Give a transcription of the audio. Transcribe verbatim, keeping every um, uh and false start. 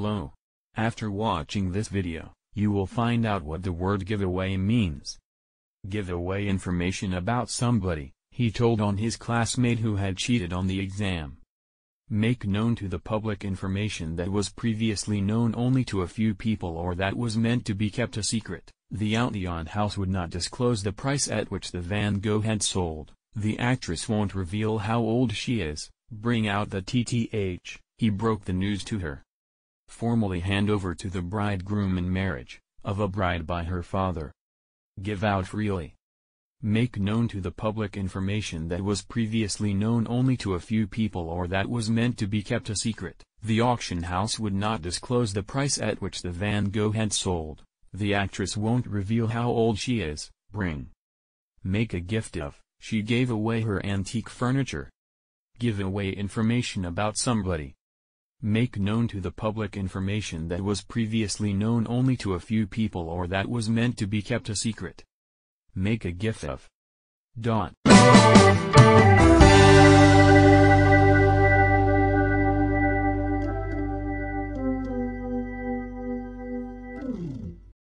below. After watching this video, you will find out what the word giveaway means. Give away information about somebody, he told on his classmate who had cheated on the exam. Make known to the public information that was previously known only to a few people or that was meant to be kept a secret. The Auteuil house would not disclose the price at which the Van Gogh had sold. The actress won't reveal how old she is. Bring out the T T H, he broke the news to her. Formally hand over to the bridegroom in marriage, of a bride by her father. Give out freely. Make known to the public information that was previously known only to a few people or that was meant to be kept a secret. The auction house would not disclose the price at which the Van Gogh had sold. The actress won't reveal how old she is. Bring. Make a gift of, she gave away her antique furniture. Give away information about somebody. Make known to the public information that was previously known only to a few people or that was meant to be kept a secret. Make a gift of. Dot.